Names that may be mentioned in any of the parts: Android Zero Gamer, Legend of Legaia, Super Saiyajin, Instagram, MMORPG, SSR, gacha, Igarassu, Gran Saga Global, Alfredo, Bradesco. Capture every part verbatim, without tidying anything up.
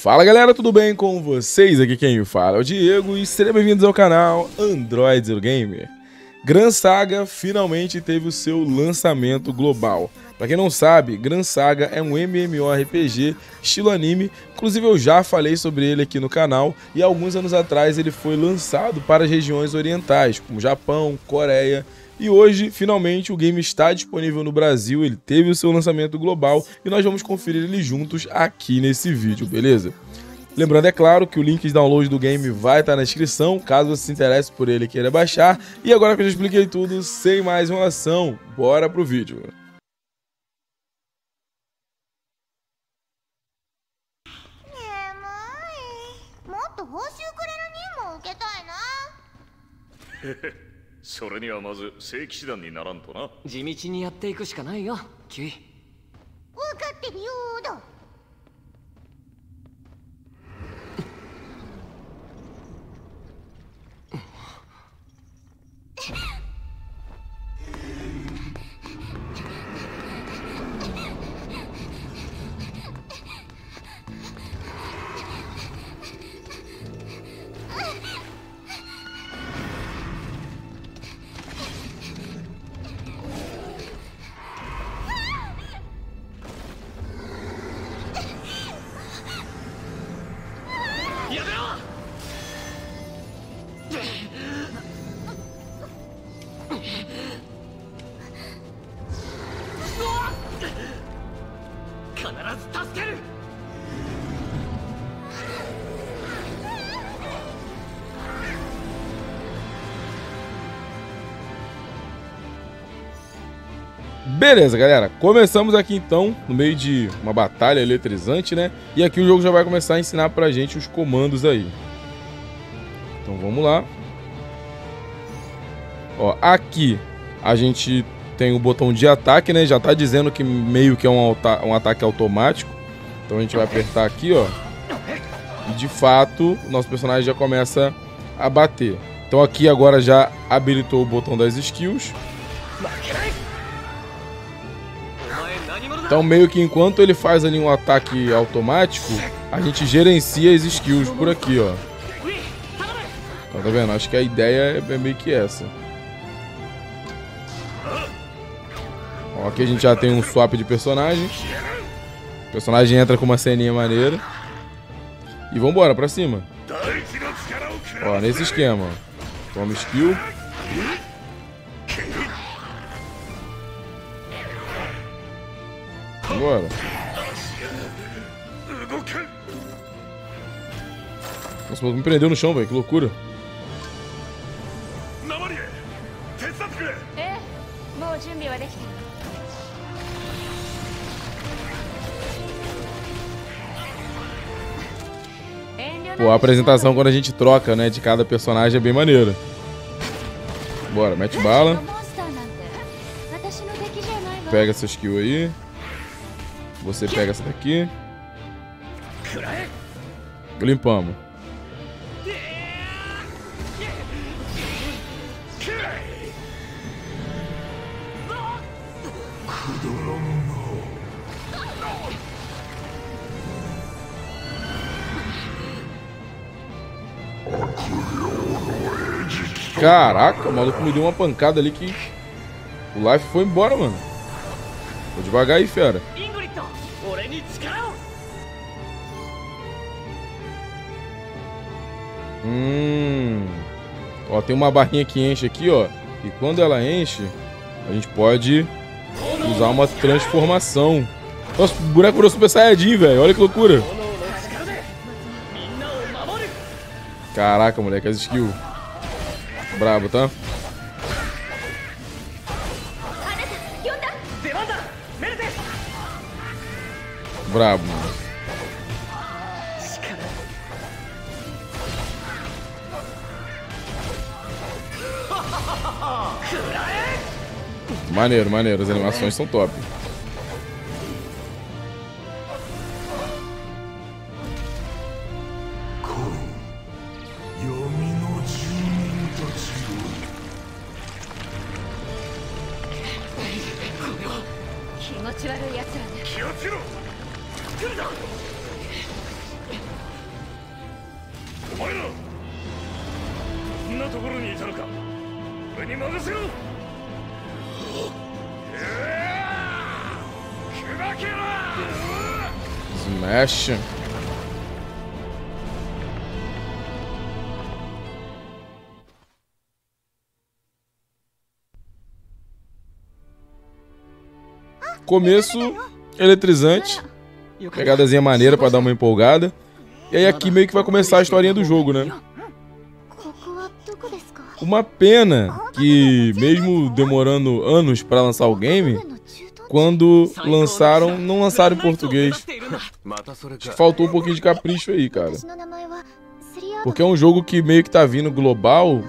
Fala galera, tudo bem com vocês? Aqui quem fala é o Diego e sejam bem-vindos ao canal Android Zero Gamer. Gran Saga finalmente teve o seu lançamento global. Pra quem não sabe, Gran Saga é um M M O R P G estilo anime, inclusive eu já falei sobre ele aqui no canal e alguns anos atrás ele foi lançado para as regiões orientais, como Japão, Coreia. E hoje, finalmente, o game está disponível no Brasil, ele teve o seu lançamento global e nós vamos conferir ele juntos aqui nesse vídeo, beleza? Lembrando, é claro, que o link de download do game vai estar na descrição, caso você se interesse por ele e queira baixar. E agora que eu já expliquei tudo, sem mais enrolação, bora pro vídeo! Beleza, galera, começamos aqui então, no meio de uma batalha eletrizante, né? E aqui o jogo já vai começar a ensinar pra gente os comandos aí. Então vamos lá. Ó, aqui a gente tem o botão de ataque, né? Já tá dizendo que meio que é um, um ataque automático. Então a gente vai apertar aqui, ó. E de fato, o nosso personagem já começa a bater. Então aqui agora já habilitou o botão das skills. Então meio que enquanto ele faz ali um ataque automático, a gente gerencia as skills por aqui, ó. Então, tá vendo? Acho que a ideia é meio que essa. Ó, aqui a gente já tem um swap de personagem. O personagem entra com uma ceninha maneira. E vambora, pra cima. Ó, nesse esquema. Toma skill. Agora. Nossa, me prendeu no chão, velho. Que loucura. Pô, a apresentação quando a gente troca, né, de cada personagem é bem maneira. Bora, mete bala. Pega essa skill aí. Você pega essa daqui. Limpamos. Caraca, o maluco me deu uma pancada ali que o life foi embora, mano. Vou devagar aí, fera. Hum. Ó, tem uma barrinha que enche aqui, ó. E quando ela enche, a gente pode usar uma transformação. Nossa, o boneco virou Super Saiyajin, velho. Olha que loucura. Caraca, moleque, as skills. Brabo, tá? Brabo, mano. Maneiro, maneiro. As animações são top. Smash. Começo eletrizante, pegadazinha maneira pra dar uma empolgada. E aí aqui meio que vai começar a historinha do jogo, né? Uma pena que, mesmo demorando anos pra lançar o game, quando lançaram, não lançaram em português. Acho que faltou um pouquinho de capricho aí, cara. Porque é um jogo que meio que tá vindo global,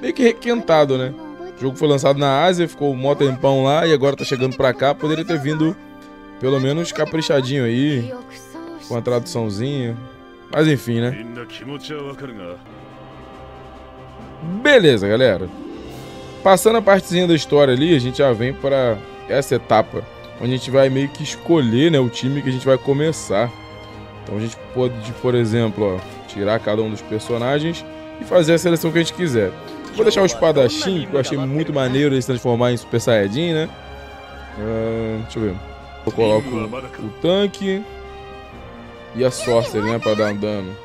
meio que requentado, né? O jogo foi lançado na Ásia, ficou um mó tempão lá e agora tá chegando pra cá. Poderia ter vindo pelo menos caprichadinho aí, com a traduçãozinha. Mas enfim, né? Beleza, galera. Passando a partezinha da história ali, a gente já vem pra essa etapa, onde a gente vai meio que escolher, né, o time que a gente vai começar. Então a gente pode, por exemplo, ó, tirar cada um dos personagens e fazer a seleção que a gente quiser. Vou deixar o espadachim, que eu achei muito maneiro ele se transformar em Super Saiyajin, né? Uh, deixa eu ver. Eu coloco o tanque e a Sorcerer, né? Pra dar um dano.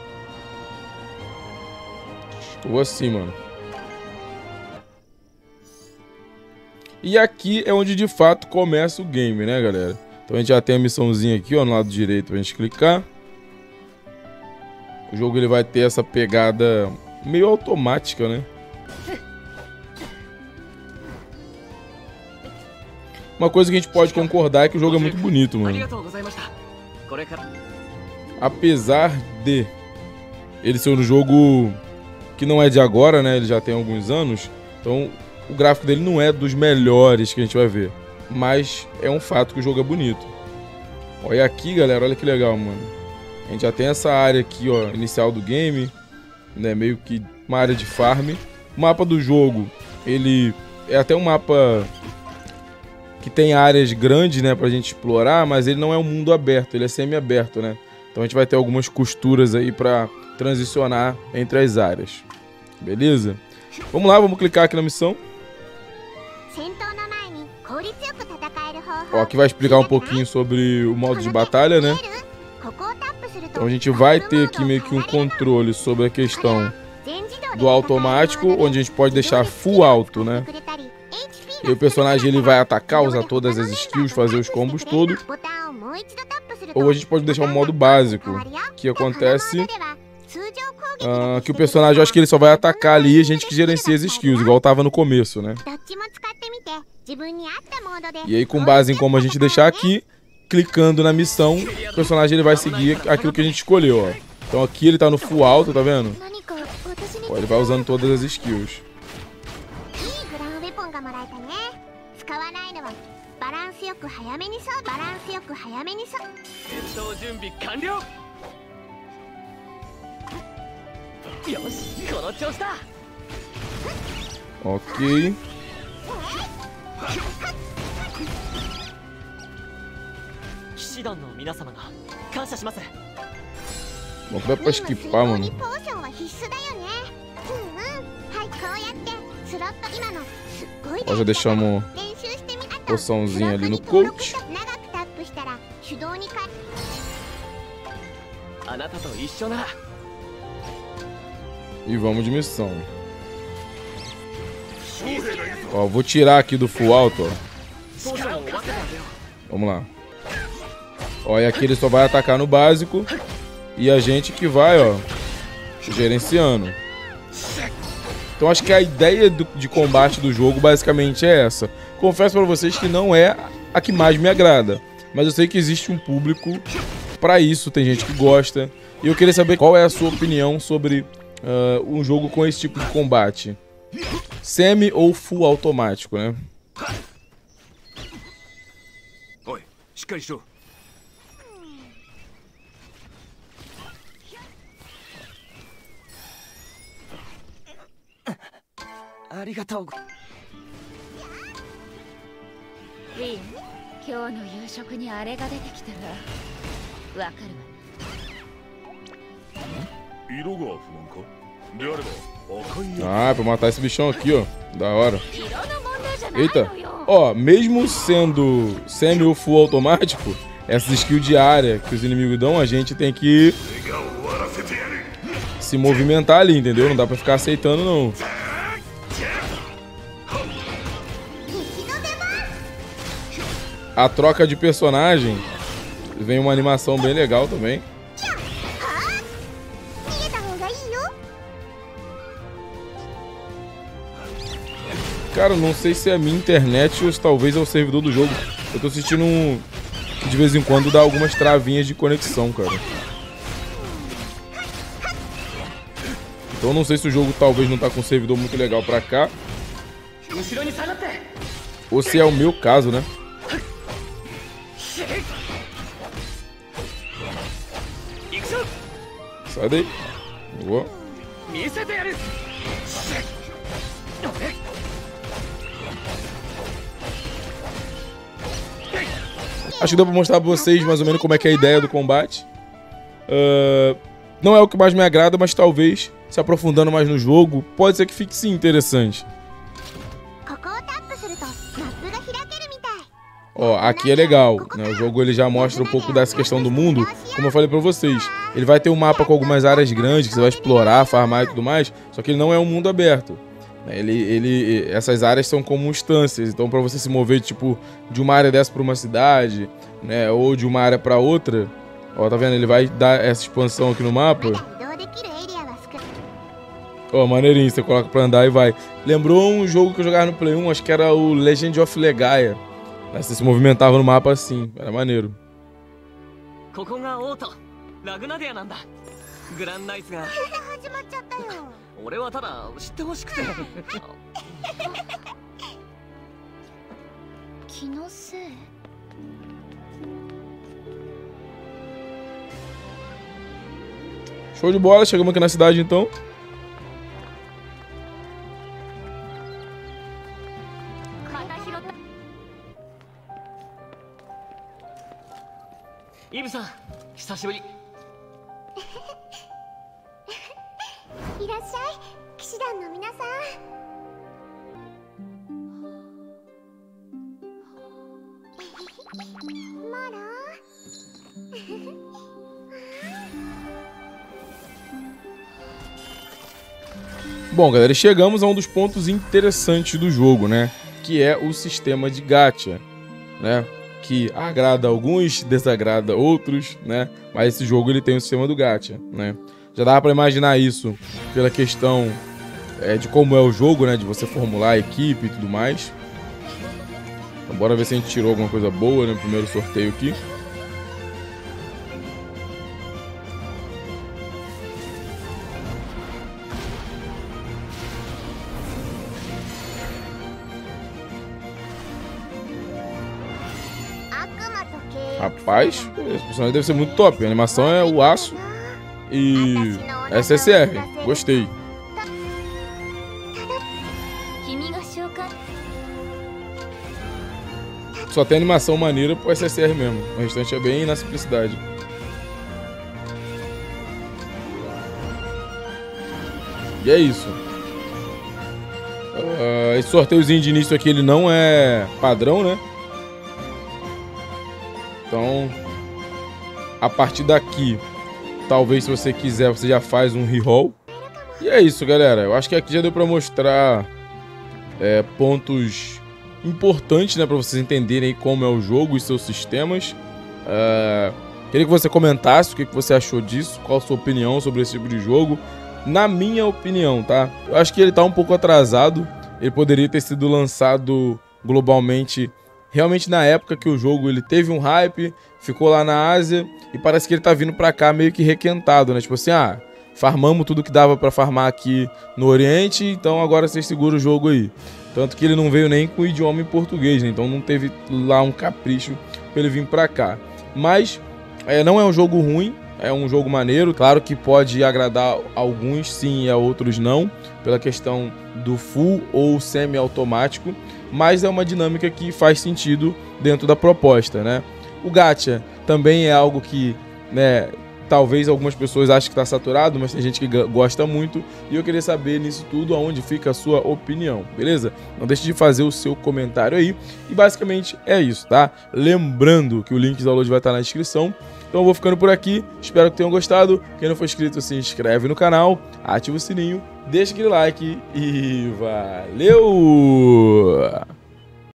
Ou assim, mano. E aqui é onde de fato começa o game, né, galera? Então a gente já tem a missãozinha aqui, ó, no lado direito pra gente clicar. O jogo ele vai ter essa pegada meio automática, né? Uma coisa que a gente pode concordar é que o jogo é muito bonito, mano. Apesar de ele ser um jogo que não é de agora, né? Ele já tem alguns anos. Então, o gráfico dele não é dos melhores que a gente vai ver. Mas é um fato que o jogo é bonito. Olha aqui, galera. Olha que legal, mano. A gente já tem essa área aqui, ó, inicial do game, né? Meio que uma área de farm. O mapa do jogo, ele é até um mapa que tem áreas grandes, né, pra gente explorar, mas ele não é um mundo aberto, ele é semi-aberto, né? Então a gente vai ter algumas costuras aí pra transicionar entre as áreas. Beleza? Vamos lá, vamos clicar aqui na missão. Ó, aqui vai explicar um pouquinho sobre o modo de batalha, né? Então a gente vai ter aqui meio que um controle sobre a questão do automático, onde a gente pode deixar full auto, né? E o personagem ele vai atacar, usar todas as skills, fazer os combos todos. Ou a gente pode deixar um modo básico, que acontece uh, que o personagem, eu acho que ele só vai atacar ali e a gente que gerencia as skills, igual tava no começo, né? E aí com base em como a gente deixar aqui, clicando na missão, o personagem ele vai seguir aquilo que a gente escolheu, ó. Então aqui ele tá no full auto, tá vendo? Ó, ele vai usando todas as skills. Ok. Bom, dá pra esquipar, mano. Ó, já deixamos poçãozinha ali no coach. E vamos de missão. Ó, vou tirar aqui do full auto, ó. Vamos lá. Ó, e aqui ele só vai atacar no básico. E a gente que vai, ó, gerenciando. Então acho que a ideia do, de combate do jogo basicamente é essa. Confesso pra vocês que não é a que mais me agrada, mas eu sei que existe um público pra isso, tem gente que gosta. E eu queria saber qual é a sua opinião sobre uh, um jogo com esse tipo de combate. Semi ou full automático, né? Oi, esqueceu. Arigatou. Ah, é pra matar esse bichão aqui, ó. Da hora. Eita. Ó, mesmo sendo semi ou full automático, essas skills de área que os inimigos dão, a gente tem que se movimentar ali, entendeu? Não dá pra ficar aceitando, não. A troca de personagem vem uma animação bem legal também. Cara, não sei se é a minha internet ou talvez é o servidor do jogo. Eu tô sentindo um... que de vez em quando dá algumas travinhas de conexão, cara. Então não sei se o jogo talvez não tá com um servidor muito legal pra cá. Ou se é o meu caso, né? Sai daí. Boa. Acho que deu pra mostrar pra vocês mais ou menos como é que é a ideia do combate. Uh, não é o que mais me agrada, mas talvez, se aprofundando mais no jogo, pode ser que fique sim interessante. Ó, aqui é legal, né? O jogo ele já mostra um pouco dessa questão do mundo, como eu falei pra vocês. Ele vai ter um mapa com algumas áreas grandes que você vai explorar, farmar e tudo mais, só que ele não é um mundo aberto. Ele, ele, essas áreas são como instâncias, então para você se mover tipo de uma área dessa para uma cidade, né, ou de uma área para outra, ó, tá vendo? Ele vai dar essa expansão aqui no mapa. Ó, maneirinho, você coloca para andar e vai. Lembrou um jogo que eu jogava no Play um, acho que era o Legend of Legaia. Você se movimentava no mapa assim, era maneiro. Show de bola, chegamos aqui na cidade então. Bom, galera, chegamos a um dos pontos interessantes do jogo, né? Que é o sistema de gacha, né? Que agrada alguns, desagrada outros, né? Mas esse jogo ele tem o sistema do gacha, né? Já dava para imaginar isso pela questão é, de como é o jogo, né? De você formular a equipe e tudo mais. Então, bora ver se a gente tirou alguma coisa boa no primeiro sorteio aqui. Rapaz, esse personagem deve ser muito top. A animação é o aço e S S R. Gostei. Só tem animação maneira pro S S R mesmo. O restante é bem na simplicidade. E é isso. Uh, esse sorteiozinho de início aqui, ele não é padrão, né? Então, a partir daqui, talvez se você quiser, você já faz um reroll. E é isso, galera. Eu acho que aqui já deu pra mostrar é, pontos importantes, né? Pra vocês entenderem como é o jogo e seus sistemas. É, queria que você comentasse o que você achou disso, qual a sua opinião sobre esse tipo de jogo. Na minha opinião, tá? Eu acho que ele tá um pouco atrasado. Ele poderia ter sido lançado globalmente... Realmente na época que o jogo ele teve um hype, ficou lá na Ásia e parece que ele tá vindo pra cá meio que requentado, né? Tipo assim, ah, farmamos tudo que dava pra farmar aqui no Oriente, então agora vocês seguram o jogo aí. Tanto que ele não veio nem com o idioma em português, né? Então não teve lá um capricho pra ele vir pra cá. Mas é, não é um jogo ruim, é um jogo maneiro. Claro que pode agradar alguns sim e a outros não, pela questão do full ou semi-automático. Mas é uma dinâmica que faz sentido dentro da proposta, né? O gacha também é algo que, né, talvez algumas pessoas achem que está saturado, mas tem gente que gosta muito, e eu queria saber nisso tudo aonde fica a sua opinião, beleza? Não deixe de fazer o seu comentário aí, e basicamente é isso, tá? Lembrando que o link do download vai estar na descrição. Então eu vou ficando por aqui, espero que tenham gostado. Quem não for inscrito, se inscreve no canal, ativa o sininho, deixa aquele like e valeu!